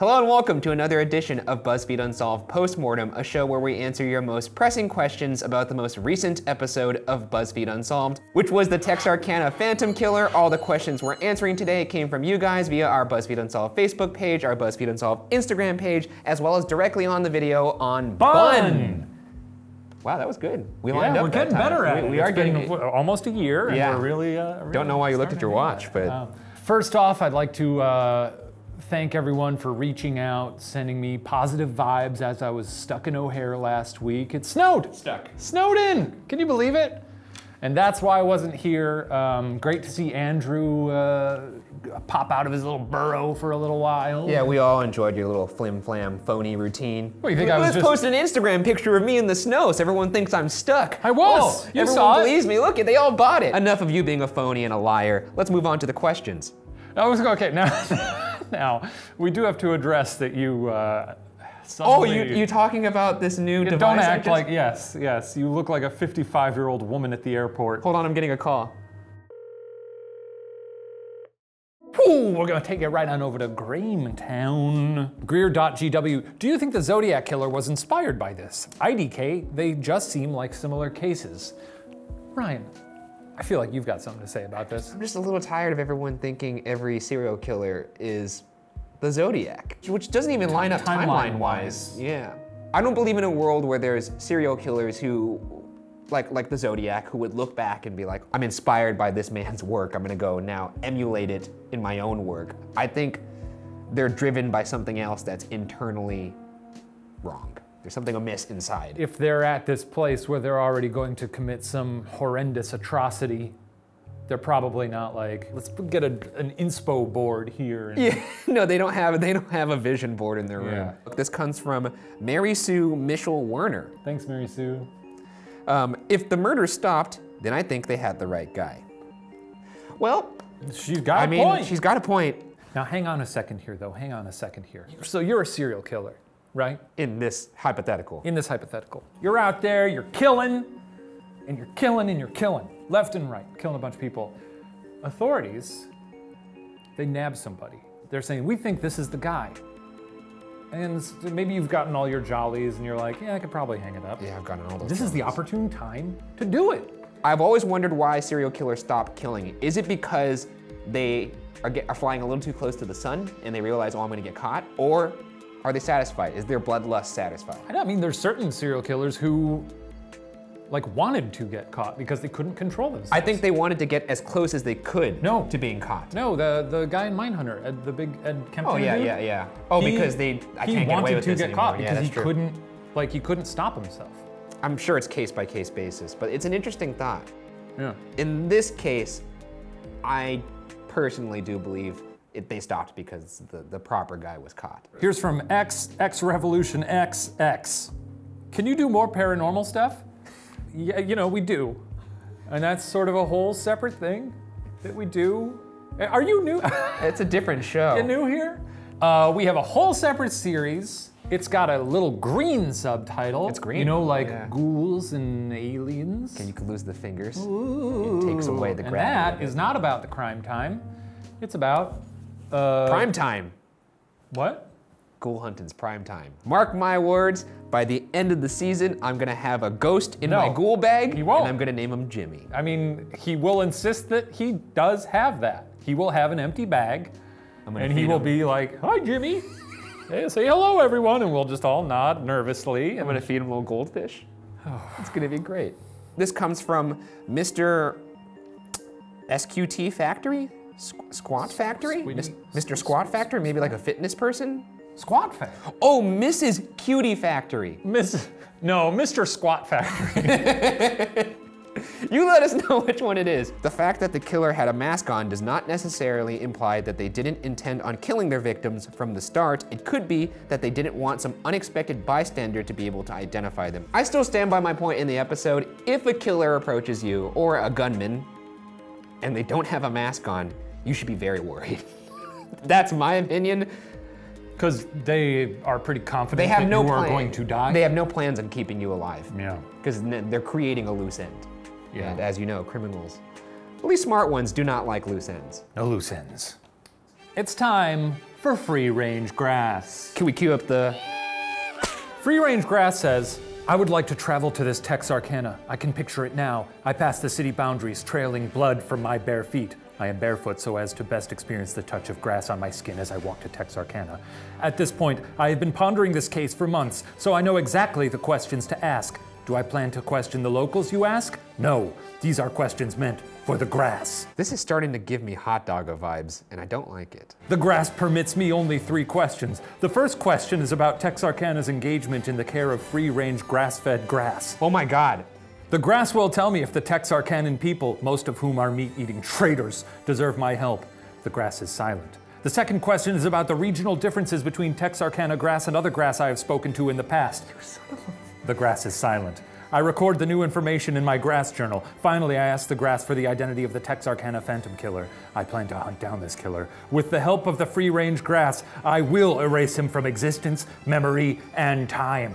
Hello and welcome to another edition of BuzzFeed Unsolved Postmortem, a show where we answer your most pressing questions about the most recent episode of BuzzFeed Unsolved, which was the Texarkana Phantom Killer. All the questions we're answering today came from you guys via our BuzzFeed Unsolved Facebook page, our BuzzFeed Unsolved Instagram page, as well as directly on the video on Bun! Wow, that was good. We're getting better at it. We are getting almost a year, and we're really, don't know why you looked at your watch, but... First off, I'd like to thank everyone for reaching out, sending me positive vibes as I was stuck in O'Hare last week. It snowed. Snowed in. Can you believe it? And that's why I wasn't here. Great to see Andrew pop out of his little burrow for a little while. Yeah, we all enjoyed your little flim-flam phony routine. What do you think? I was just posting an Instagram picture of me in the snow so everyone thinks I'm stuck. I was. Whoa, you saw it. Everyone believes me. Look, they all bought it. Enough of you being a phony and a liar. Let's move on to the questions. Okay, now we do have to address that you suddenly... Oh, you're talking about this new device? Don't act like, yes, you look like a 55-year-old woman at the airport. Hold on, I'm getting a call. Ooh, we're gonna take it right on over to Grahamtown. Greer.gw, do you think the Zodiac Killer was inspired by this? IDK, they just seem like similar cases. Ryan, I feel like you've got something to say about this. I'm just a little tired of everyone thinking every serial killer is the Zodiac, which doesn't even line up timeline-wise. Yeah. I don't believe in a world where there's serial killers who, like the Zodiac, who would look back and be like, I'm inspired by this man's work. I'm gonna go now emulate it in my own work. I think they're driven by something else that's internally wrong. There's something amiss inside. If they're at this place where they're already going to commit some horrendous atrocity, they're probably not like, let's get an inspo board here. Yeah, no, they don't have a vision board in their room. Yeah. This comes from Mary Sue Mischel Werner. Thanks, Mary Sue. If the murder stopped, then I think they had the right guy. Well, she's got a point. Now, hang on a second here, though. So you're a serial killer, right? In this hypothetical. You're out there, you're killing, left and right, killing a bunch of people. Authorities, they nab somebody. They're saying, we think this is the guy. And maybe you've gotten all your jollies and you're like, yeah, I could probably hang it up. Yeah, I've gotten all those. This is the opportune time to do it. I've always wondered why serial killers stop killing. Is it because they are flying a little too close to the sun and they realize, oh, I'm gonna get caught? Or are they satisfied? Is their bloodlust satisfied? I mean, there's certain serial killers who wanted to get caught because they couldn't control themselves. I think they wanted to get as close as they could to being caught. No, the guy in Mindhunter, the big Ed Kemper. Oh, yeah. Oh, because I can't get away with this anymore. He wanted to get caught because he couldn't stop himself. I'm sure it's case by case basis, but it's an interesting thought. Yeah. In this case, I personally do believe they stopped because the proper guy was caught. Here's from X Revolution XX. Can you do more paranormal stuff? Yeah, you know, we do. And that's sort of a whole separate thing that we do. Are you new? It's a different show. You're new here? We have a whole separate series. It's got a little green subtitle. It's green. You know, ghouls and aliens. And you can lose the fingers. Ooh. It takes away the gravity. And that is not about the crime time. It's about prime time. What? Ghoul hunting's prime time. Mark my words, by the end of the season, I'm gonna have a ghost in my ghoul bag. He won't. And I'm gonna name him Jimmy. I mean, he will insist that he does have that. He will have an empty bag, and he will be like, hi, Jimmy. Hey, say hello, everyone, and we'll just all nod nervously. I'm gonna feed him a little goldfish. Oh. It's gonna be great. This comes from Mr. SQT Factory? Squat Factory? Mr. Squat Factory? Maybe like a fitness person? Squat Factory. Oh, Mrs. Cutie Factory. Mr. Squat Factory. You let us know which one it is. The fact that the killer had a mask on does not necessarily imply that they didn't intend on killing their victims from the start. It could be that they didn't want some unexpected bystander to be able to identify them. I still stand by my point in the episode. If a killer approaches you, or a gunman, and they don't have a mask on, you should be very worried. That's my opinion. Because they are pretty confident that you are going to die. They have no plans on keeping you alive. Yeah. Because they're creating a loose end. Yeah. And as you know, criminals, at least smart ones, do not like loose ends. No loose ends. It's time for free-range grass. Can we cue up the... Free-range grass says, I would like to travel to this Texarkana. I can picture it now. I pass the city boundaries, trailing blood from my bare feet. I am barefoot so as to best experience the touch of grass on my skin as I walk to Texarkana. At this point, I have been pondering this case for months, so I know exactly the questions to ask. Do I plan to question the locals, you ask? No, these are questions meant for the grass. This is starting to give me hot doggo vibes, and I don't like it. The grass permits me only 3 questions. The first question is about Texarkana's engagement in the care of free-range grass-fed grass. Oh my god. The grass will tell me if the Texarkanan people, most of whom are meat-eating traitors, deserve my help. The grass is silent. The second question is about the regional differences between Texarkana grass and other grass I have spoken to in the past. The grass is silent. I record the new information in my grass journal. Finally, I ask the grass for the identity of the Texarkana Phantom Killer. I plan to hunt down this killer. With the help of the free-range grass, I will erase him from existence, memory, and time.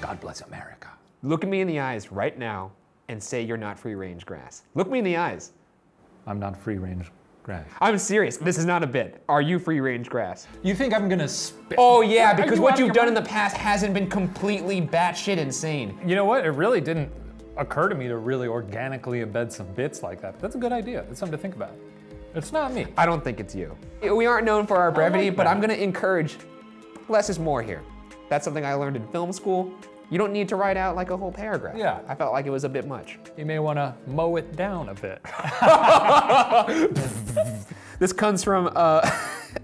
God bless America. Look at me in the eyes right now and say you're not free-range grass. Look me in the eyes. I'm not free-range grass. I'm serious. This is not a bit. Are you free-range grass? You think I'm gonna spit? Oh yeah, because what you've done in the past hasn't been completely batshit insane. You know what? It really didn't occur to me to really organically embed some bits like that. But that's a good idea. It's something to think about. It's not me. I don't think it's you. We aren't known for our brevity, but I'm gonna encourage less is more here. That's something I learned in film school. You don't need to write out like a whole paragraph. Yeah. I felt like it was a bit much. You may want to mow it down a bit. This comes from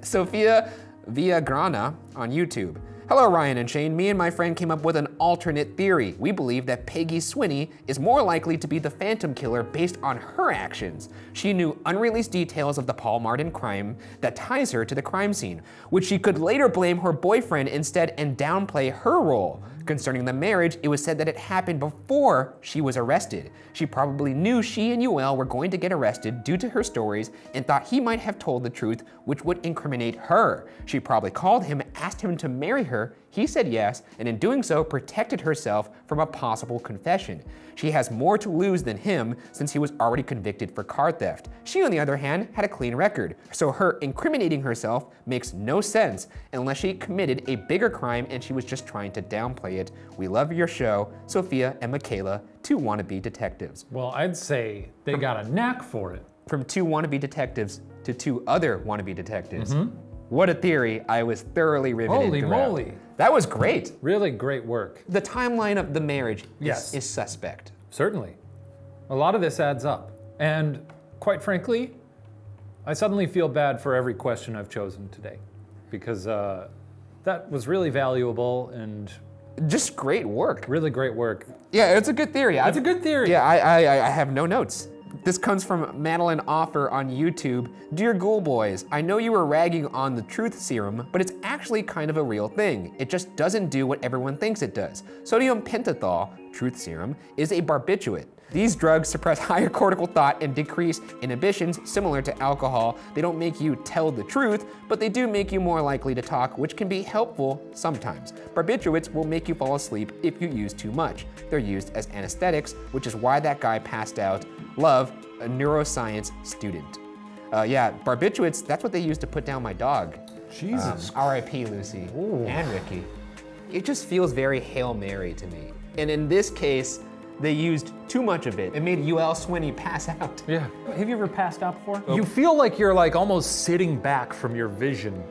Sophia Villagrana on YouTube. Hello, Ryan and Shane. Me and my friend came up with an alternate theory. We believe that Peggy Swinney is more likely to be the Phantom Killer based on her actions. She knew unreleased details of the Paul Martin crime that ties her to the crime scene, which she could later blame her boyfriend instead and downplay her role. Concerning the marriage, it was said that it happened before she was arrested. She probably knew she and Yuel were going to get arrested due to her stories and thought he might have told the truth, which would incriminate her. She probably called him, asked him to marry her. He said yes, and in doing so, protected herself from a possible confession. She has more to lose than him since he was already convicted for car theft. She, on the other hand, had a clean record, so her incriminating herself makes no sense unless she committed a bigger crime and she was just trying to downplay it. We love your show, Sophia and Michaela, two wannabe detectives. Well, I'd say they got a knack for it. From two wannabe detectives to two other wannabe detectives. Mm-hmm. What a theory. I was thoroughly riveted. Holy moly. That was great. Really great work. The timeline of the marriage is suspect. Certainly. A lot of this adds up. And quite frankly, I suddenly feel bad for every question I've chosen today because that was really valuable and just great work. Really great work. Yeah, it's a good theory. It's a good theory. Yeah, I have no notes. This comes from Madeline Offer on YouTube. Dear Ghoul Boys, I know you were ragging on the truth serum, but it's actually kind of a real thing. It just doesn't do what everyone thinks it does. Sodium pentothal, truth serum, is a barbiturate. These drugs suppress higher cortical thought and decrease inhibitions similar to alcohol. They don't make you tell the truth, but they do make you more likely to talk, which can be helpful sometimes. Barbiturates will make you fall asleep if you use too much. They're used as anesthetics, which is why that guy passed out. Love, a neuroscience student. Yeah, barbiturates, that's what they used to put down my dog. Jesus. R.I.P. Lucy. Ooh. And Ricky. It just feels very Hail Mary to me. And in this case, they used too much of it. It made Ul Swinney pass out. Yeah. Have you ever passed out before? Oh. You feel like you're like almost sitting back from your vision.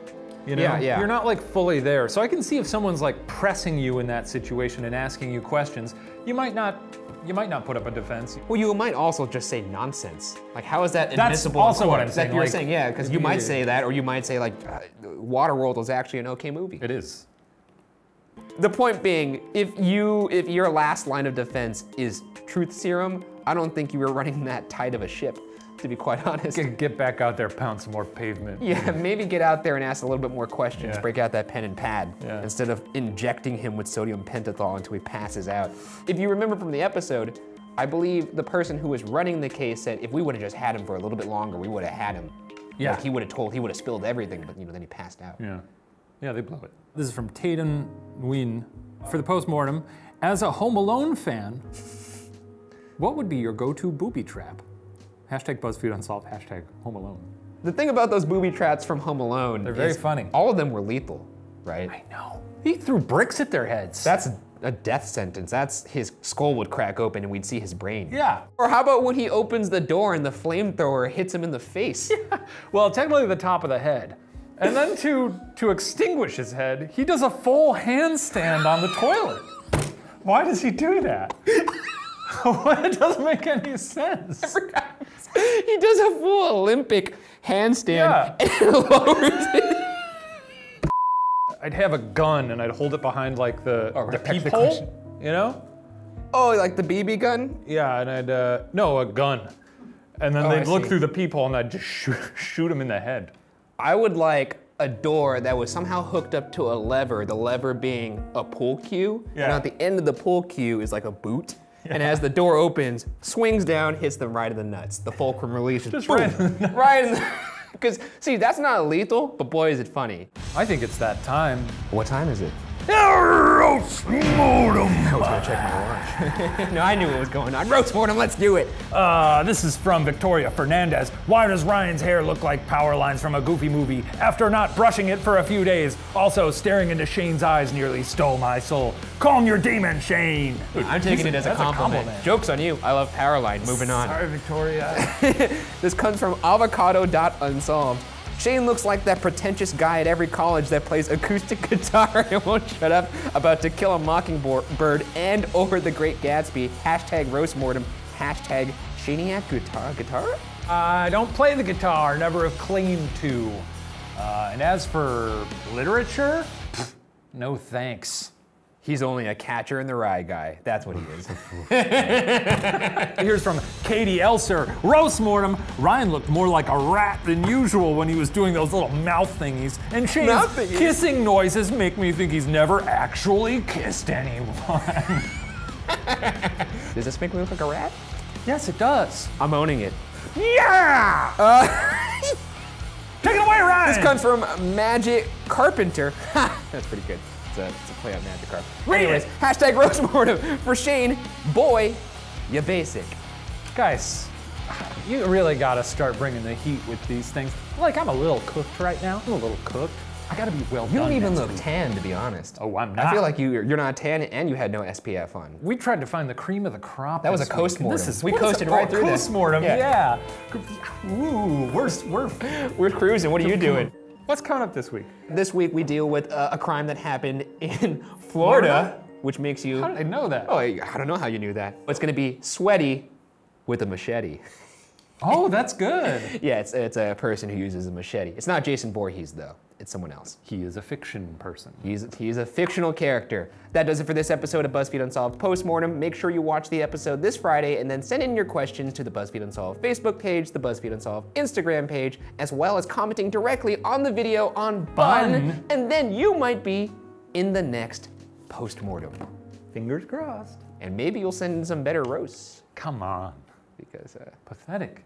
You know? Yeah, yeah. You're not like fully there. So I can see if someone's like pressing you in that situation and asking you questions, you might not put up a defense. Well, you might also just say nonsense. Like, how is that admissible? That's also what I'm saying. That you're like, saying, yeah, because you might say that, or you might say like, Waterworld was actually an okay movie. It is. The point being, if your last line of defense is truth serum, I don't think you were running that tight of a ship, to be quite honest. Get back out there, pound some more pavement. Yeah, maybe get out there and ask a little bit more questions, break out that pen and pad, instead of injecting him with sodium pentothal until he passes out. If you remember from the episode, I believe the person who was running the case said, if we would've just had him for a little bit longer, we would've had him. Yeah. Like he would've spilled everything, but then he passed out. Yeah. Yeah, they blow it. This is from Tayden Nguyen. For the postmortem, as a Home Alone fan, what would be your go-to booby trap? #BuzzFeed Unsolved, #HomeAlone. The thing about those booby traps from Home Alone, they're very funny. All of them were lethal, right? I know. He threw bricks at their heads. That's a death sentence. That's his skull would crack open and we'd see his brain. Yeah. Or how about when he opens the door and the flamethrower hits him in the face? Yeah. Well, technically the top of the head. And then to extinguish his head, he does a full handstand on the toilet. Why does he do that? It doesn't make any sense. He does a full Olympic handstand and lowers it. I'd have a gun and I'd hold it behind like the peephole, you know? Oh, like the BB gun? Yeah, and I'd, no, a gun. And then they'd look through the peephole and I'd just shoot him in the head. I would like a door that was somehow hooked up to a lever, the lever being a pool cue. Yeah. And at the end of the pool cue is like a boot. Yeah. And as the door opens, swings down, hits them right in the nuts. The fulcrum releases. Just boom, right in the nuts. Because, see, that's not lethal, but boy, is it funny. I think it's that time. What time is it? Roast Mortem! I was gonna check my watch. No, I knew what was going on. Roast Mortem, let's do it! This is from Victoria Fernandez. Why does Ryan's hair look like power lines from a Goofy movie after not brushing it for a few days? Also, staring into Shane's eyes nearly stole my soul. Calm your demon, Shane! Dude, I'm taking it as a compliment. Joke's on you. I love power lines. Moving on. Sorry, Victoria. This comes from avocado.unsolved. Shane looks like that pretentious guy at every college that plays acoustic guitar and won't shut up about To Kill a Mockingbird and Over the Great Gatsby. Hashtag roast mortem. Hashtag Shaniac guitar? I don't play the guitar, never have claimed to. And as for literature, pff, no thanks. He's only a catcher in the rye guy. That's what he is. Here's from Katie Elser. Roast Mortem. Ryan looked more like a rat than usual when he was doing those little mouth thingies. And Shane's kissing noises make me think he's never actually kissed anyone. Does this make me look like a rat? Yes, it does. I'm owning it. Yeah! Take it away, Ryan! This comes from Magic Carpenter. That's pretty good. It's a play on Magikarp. Anyways, hashtag roast mortem for Shane. Boy, you basic. Guys, you really gotta start bringing the heat with these things. Like, I'm a little cooked right now. I'm a little cooked. I gotta be well done. You don't even look tan, to be honest. Oh, I'm not. I feel like you're not tan and you had no SPF on. We tried to find the cream of the crop. That was a coast mortem. We coasted right through this. Coast mortem, yeah. Ooh, we're cruising. What are you doing? What's coming up this week? This week we deal with a crime that happened in Florida, which makes you... How did I know that? Oh, I don't know how you knew that. It's gonna be Sweaty with a Machete. Oh, that's good. Yeah, it's a person who uses a machete. It's not Jason Voorhees, though. It's someone else. He is a fiction person. He's a fictional character. That does it for this episode of BuzzFeed Unsolved Postmortem. Make sure you watch the episode this Friday and then send in your questions to the BuzzFeed Unsolved Facebook page, the BuzzFeed Unsolved Instagram page, as well as commenting directly on the video on Bun. And then you might be in the next postmortem. Fingers crossed. And maybe you'll send in some better roasts. Come on. Because pathetic.